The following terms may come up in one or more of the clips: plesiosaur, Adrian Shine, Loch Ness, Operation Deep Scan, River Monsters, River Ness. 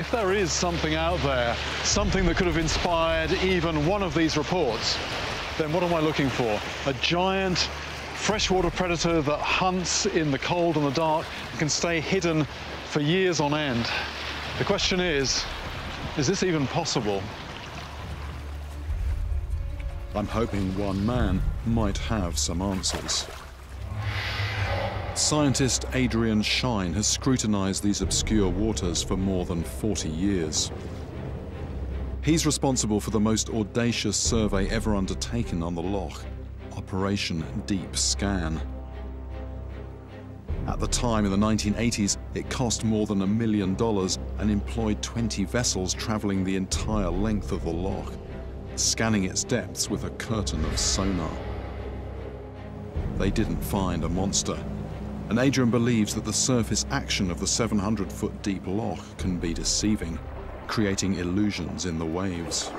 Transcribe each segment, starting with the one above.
If there is something out there, something that could have inspired even one of these reports, then what am I looking for? A giant freshwater predator that hunts in the cold and the dark and can stay hidden for years on end. The question is this even possible? I'm hoping one man might have some answers. Scientist Adrian Shine has scrutinized these obscure waters for more than 40 years. He's responsible for the most audacious survey ever undertaken on the Loch, Operation Deep Scan. At the time, in the 1980s, it cost more than $1 million and employed 20 vessels traveling the entire length of the Loch, scanning its depths with a curtain of sonar. They didn't find a monster. And Adrian believes that the surface action of the 700-foot deep loch can be deceiving, creating illusions in the waves.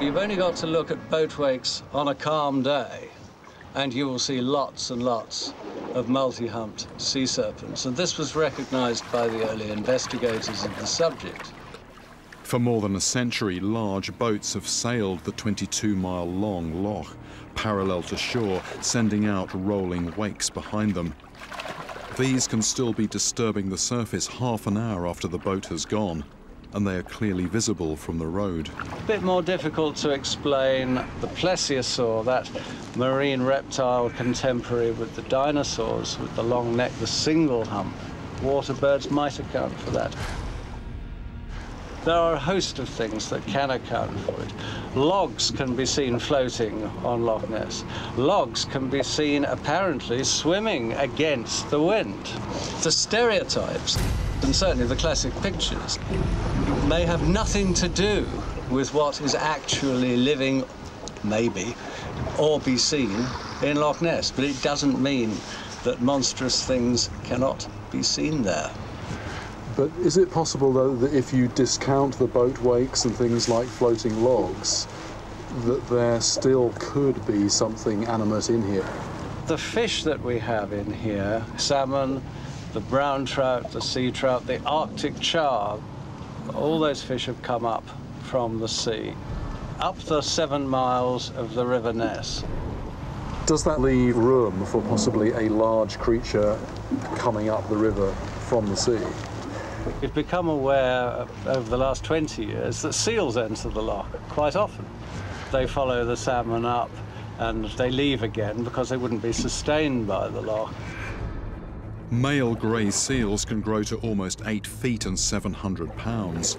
You've only got to look at boat wakes on a calm day, and you will see lots and lots of multi-humped sea serpents. And this was recognized by the early investigators of the subject. For more than a century, large boats have sailed the 22-mile-long loch, parallel to shore, sending out rolling wakes behind them. These can still be disturbing the surface half an hour after the boat has gone, and they are clearly visible from the road. A bit more difficult to explain the plesiosaur, that marine reptile contemporary with the dinosaurs, with the long neck, the single hump. Water birds might account for that. There are a host of things that can account for it. Logs can be seen floating on Loch Ness. Logs can be seen apparently swimming against the wind. The stereotypes, and certainly the classic pictures, may have nothing to do with what is actually living, maybe, or be seen in Loch Ness. But it doesn't mean that monstrous things cannot be seen there. But is it possible, though, that if you discount the boat wakes and things like floating logs, that there still could be something animate in here? The fish that we have in here, salmon, the brown trout, the sea trout, the Arctic char, all those fish have come up from the sea, up the 7 miles of the River Ness. Does that leave room for possibly a large creature coming up the river from the sea? We've become aware over the last 20 years that seals enter the loch quite often. They follow the salmon up and they leave again because they wouldn't be sustained by the loch. Male grey seals can grow to almost 8 feet and 700 pounds.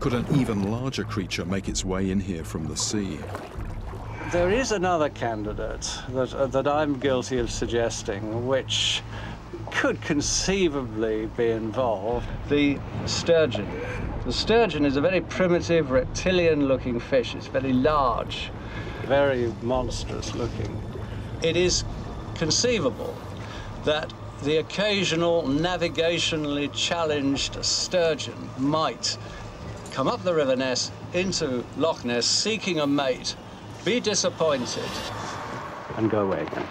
Could an even larger creature make its way in here from the sea? There is another candidate that I'm guilty of suggesting, which could conceivably be involved, the sturgeon. The sturgeon is a very primitive, reptilian-looking fish. It's very large, very monstrous-looking. It is conceivable that the occasional navigationally challenged sturgeon might come up the River Ness into Loch Ness seeking a mate, be disappointed, and go away again.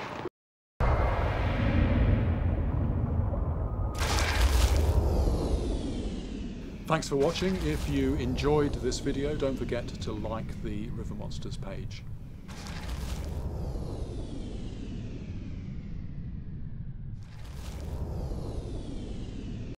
Thanks for watching. If you enjoyed this video, don't forget to like the River Monsters page.